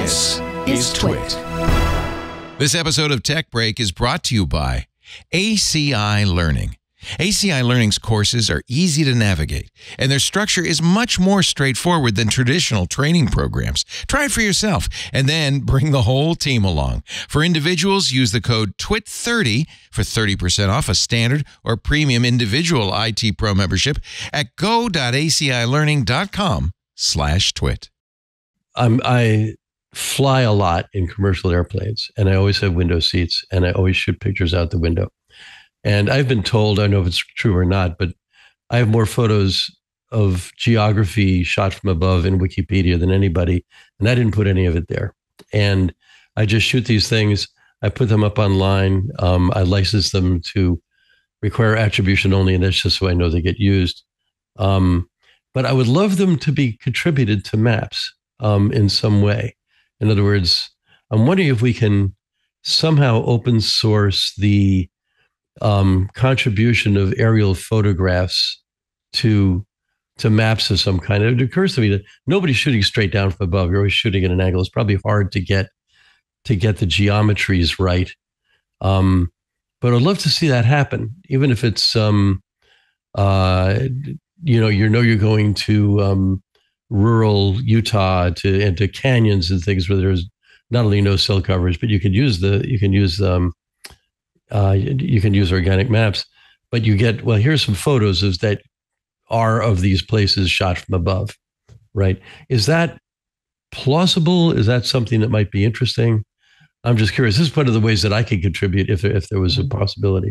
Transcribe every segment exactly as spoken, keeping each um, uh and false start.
This is TWIT. This episode of Tech Break is brought to you by A C I Learning. A C I Learning's courses are easy to navigate, and their structure is much more straightforward than traditional training programs. Try it for yourself, and then bring the whole team along. For individuals, use the code T W I T thirty for thirty percent off a standard or premium individual I T Pro membership at go dot A C I learning dot com slash twit. I'm, I fly a lot in commercial airplanes, and I always have window seats, and I always shoot pictures out the window. And I've been told, I don't know if it's true or not, but I have more photos of geography shot from above in Wikipedia than anybody. And I didn't put any of it there. And I just shoot these things. I put them up online. Um, I license them to require attribution only. And that's just so I know they get used. Um, but I would love them to be contributed to maps um, in some way. In other words, I'm wondering if we can somehow open source the Um, contribution of aerial photographs to to maps of some kind. It occurs to me that nobody's shooting straight down from above. You're always shooting at an angle. It's probably hard to get to get the geometries right. Um, but I'd love to see that happen, even if it's um, uh, you know you know you're going to um, rural Utah to and to canyons and things where there's not only no cell coverage, but you can use the you can use um, Uh, you can use Organic Maps, but you get, well, here's some photos of that are of these places shot from above, right? Is that plausible? Is that something that might be interesting? I'm just curious. This is one of the ways that I could contribute if, if there was a possibility.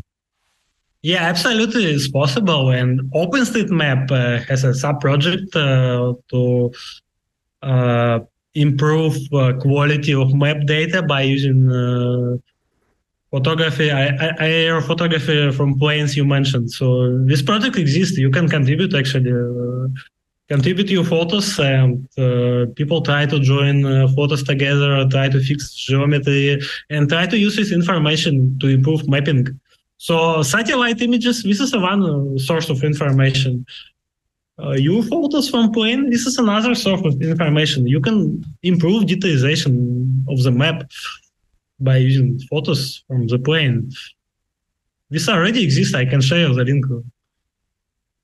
Yeah, absolutely. It's possible. And OpenStreetMap uh, has a sub-project uh, to uh, improve uh, quality of map data by using uh, photography, aerial photography from planes you mentioned. So this project exists. You can contribute, actually. Uh, contribute your photos, and uh, people try to join uh, photos together, try to fix geometry, and try to use this information to improve mapping. So satellite images, this is one source of information. Uh, your photos from plane, this is another source of information. You can improve detailization of the map by using photos from the plane. This already exists. I can share the link.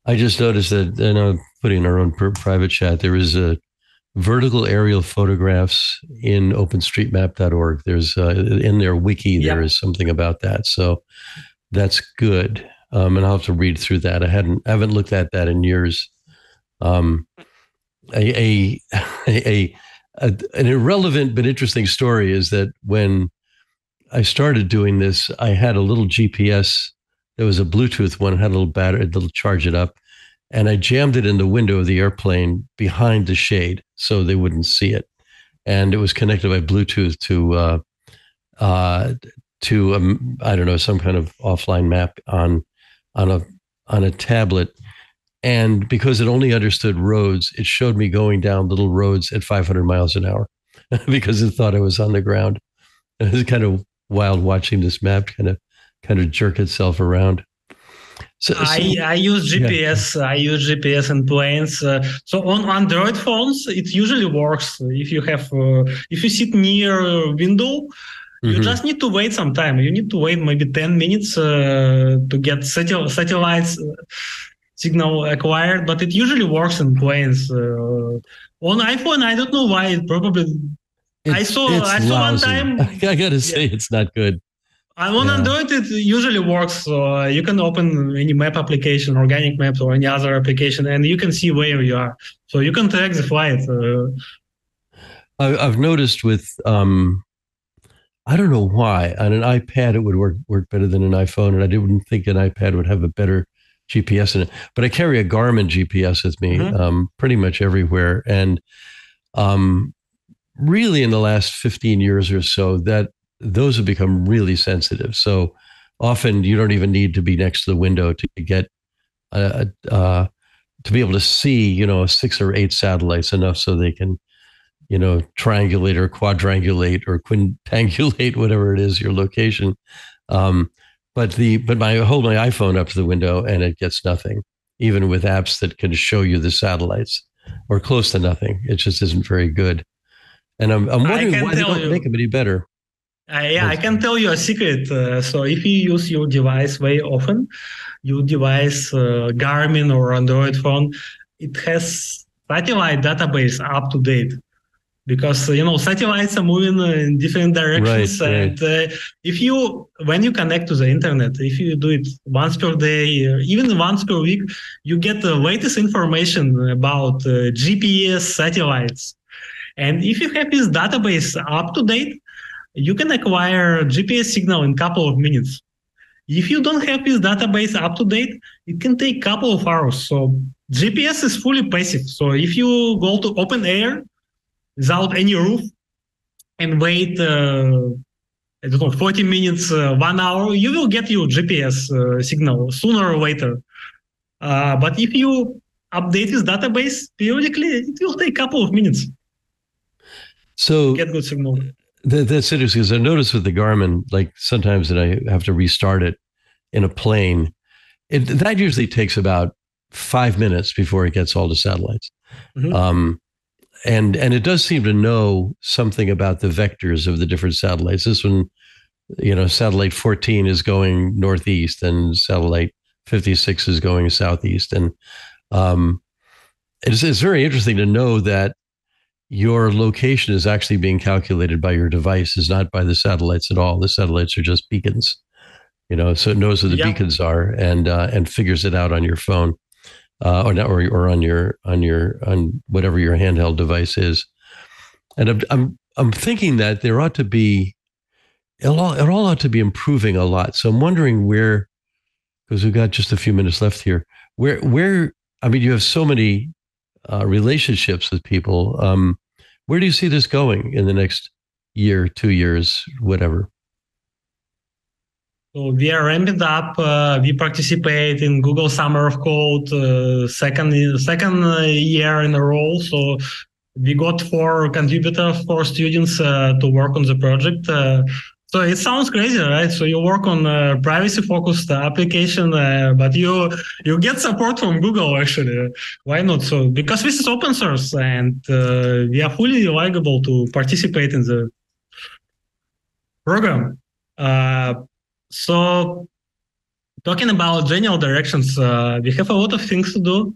I just noticed that, and I'm putting in our own private chat, there is a vertical aerial photographs in open street map dot org. There's uh, in their wiki, there yeah. is something about that. So that's good. Um, and I'll have to read through that. I hadn't, I haven't looked at that in years. Um, a, a, a, a an irrelevant but interesting story is that when I started doing this, I had a little G P S. There was a Bluetooth one, had a little battery that'll charge it up. And I jammed it in the window of the airplane behind the shade so they wouldn't see it. And it was connected by Bluetooth to, uh, uh, to um, I don't know, some kind of offline map on, on, a, on a tablet. And because it only understood roads, it showed me going down little roads at five hundred miles an hour because it thought I was on the ground. It was kind of wild watching this map kind of kind of jerk itself around. So, so I, I use G P S. Yeah. I use G P S in planes. Uh, so on Android phones, it usually works. If you have, uh, if you sit near a window, you mm-hmm. just need to wait some time. You need to wait maybe ten minutes uh, to get satel- satellites uh, signal acquired. But it usually works in planes. Uh, on iPhone, I don't know why. It probably. It's, I saw I saw lousy. One time. I gotta say, yeah. It's not good. And on yeah. Android, it usually works. So uh, you can open any map application, Organic Maps, or any other application, and you can see where you are. So you can track the flight. Uh, I, I've noticed with, um, I don't know why, on an iPad, it would work work better than an iPhone, and I didn't think an iPad would have a better G P S in it. But I carry a Garmin G P S with me mm-hmm. um, pretty much everywhere, and um. really in the last fifteen years or so, that those have become really sensitive. So often you don't even need to be next to the window to get, uh, uh, to be able to see, you know, six or eight satellites enough so they can, you know, triangulate or quadrangulate or quintangulate, whatever it is, your location. Um, but the, but my, I hold my iPhone up to the window and it gets nothing, even with apps that can show you the satellites or close to nothing. It just isn't very good. And I'm, I'm wondering why they don't you. make them any better. Uh, yeah, I can tell you a secret. Uh, so if you use your device very often, your device, uh, Garmin or Android phone, it has satellite database up to date. Because, you know, satellites are moving in different directions. Right, and right. Uh, if you, when you connect to the internet, if you do it once per day, or even once per week, you get the latest information about uh, G P S satellites. And if you have this database up to date, you can acquire G P S signal in a couple of minutes. If you don't have this database up to date, it can take a couple of hours. So G P S is fully passive. So if you go to open air, without any roof, and wait, uh, I don't know, forty minutes, uh, one hour, you will get your G P S uh, signal sooner or later. Uh, but if you update this database periodically, it will take a couple of minutes. So get good signal. That, that's interesting, because I noticed with the Garmin, like sometimes that I have to restart it in a plane. It, that usually takes about five minutes before it gets all the satellites. Mm-hmm. Um, And and it does seem to know something about the vectors of the different satellites. This one, you know, satellite fourteen is going northeast, and satellite fifty-six is going southeast. And um, it's, it's very interesting to know that your location is actually being calculated by your devices, not by the satellites at all. The satellites are just beacons, you know. So it knows where the yeah. beacons are and uh, and figures it out on your phone. Uh, or, not, or or on your on your on whatever your handheld device is, and I'm I'm, I'm thinking that there ought to be it all, it all ought to be improving a lot. So I'm wondering where, because we've got just a few minutes left here. Where where I mean, you have so many uh, relationships with people. Um, where do you see this going in the next year, two years, whatever? So we are ramping up. Uh, we participate in Google Summer of Code uh, second second year in a row. So we got four contributors, four students uh, to work on the project. Uh, so it sounds crazy, right? So you work on a privacy-focused application, uh, but you you get support from Google. Actually, why not? So because this is open source, and uh, we are fully eligible to participate in the program. Uh, So, talking about general directions, uh, we have a lot of things to do.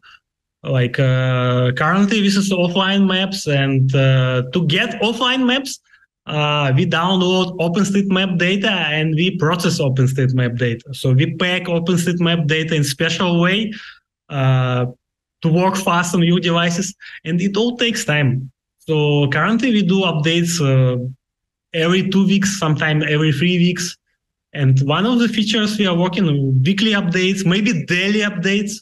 Like uh, currently, this is offline maps, and uh, to get offline maps, uh, we download OpenStreetMap data and we process OpenStreetMap data. So we pack OpenStreetMap data in special way uh, to work fast on your devices, and it all takes time. So currently, we do updates uh, every two weeks, sometimes every three weeks. And one of the features we are working on, weekly updates, maybe daily updates.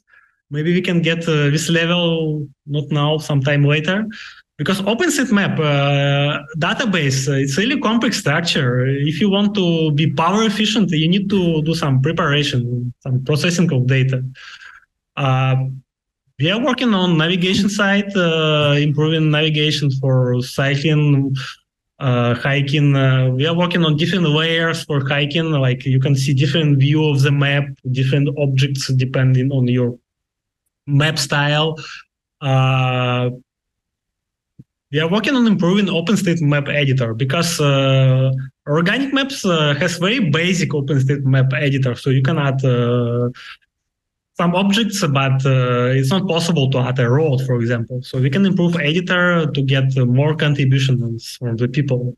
Maybe we can get uh, this level, not now, sometime later. Because OpenStreetMap uh, database, uh, it's really complex structure. If you want to be power efficient, you need to do some preparation, some processing of data. Uh, we are working on navigation side, uh, improving navigation for cycling, Uh, hiking. Uh, we are working on different layers for hiking. Like you can see different view of the map, different objects depending on your map style. Uh, we are working on improving OpenStreetMap editor because uh, Organic Maps uh, has very basic OpenStreetMap editor. So you can add uh, some objects, but uh, it's not possible to add a road, for example. So we can improve editor to get more contributions from the people.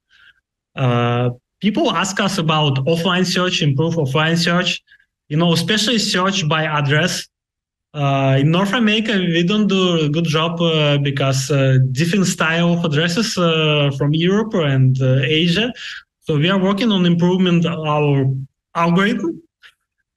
Uh, people ask us about offline search, improve offline search, you know, especially search by address. Uh, in North America, we don't do a good job uh, because uh, different style of addresses uh, from Europe and uh, Asia. So we are working on improvement of our algorithm.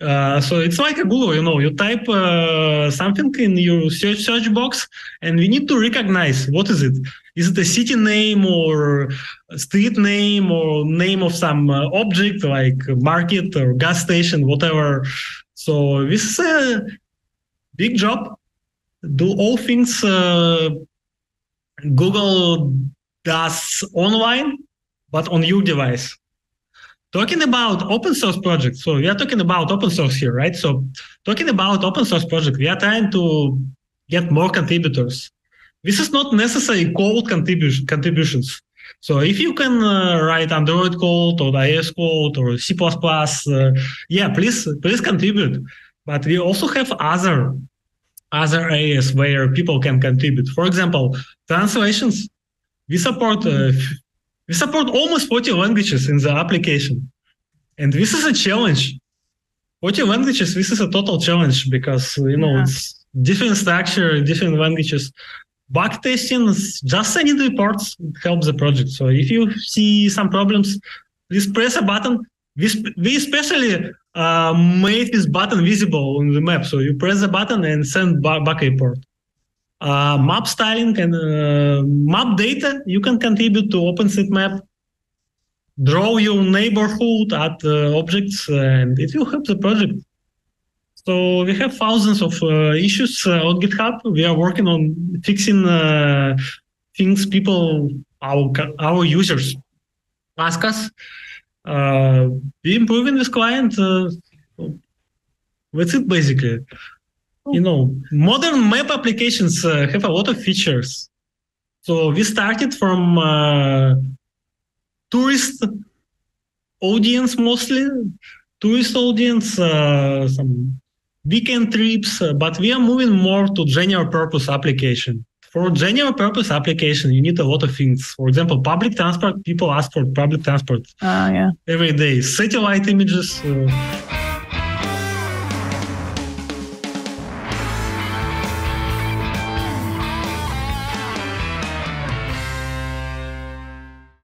Uh, so it's like a Google, you know, you type uh, something in your search search box, and we need to recognize what is it. Is it a city name or street name or name of some uh, object like market or gas station, whatever. So this is a big job. Do all things uh, Google does online, but on your device. Talking about open source projects, so we are talking about open source here, right? So talking about open source project, we are trying to get more contributors. This is not necessarily code contribu contributions. So if you can uh, write Android code or iOS code or C plus plus, uh, yeah, please please contribute. But we also have other other areas where people can contribute. For example, translations. We support uh, we support almost forty languages in the application, and this is a challenge. forty languages. This is a total challenge because you know yeah. it's different structure, different languages. Bug testing is just sending reports helps the project. So if you see some problems, please press a button. We, we especially uh, made this button visible on the map. So you press the button and send back a report. Uh, map styling and uh, map data, you can contribute to OpenStreetMap. Draw your neighborhood, add uh, objects, and it will help the project. So we have thousands of uh, issues uh, on GitHub. We are working on fixing uh, things people, our, our users ask us. Uh, we're improving this client. Uh, that's it, basically. You know, modern map applications uh, have a lot of features. So we started from uh, tourist audience, mostly tourist audience, uh, some weekend trips, uh, but we are moving more to general purpose application. For general purpose application, you need a lot of things. For example, public transport, people ask for public transport uh, yeah. every day. Satellite images. Uh,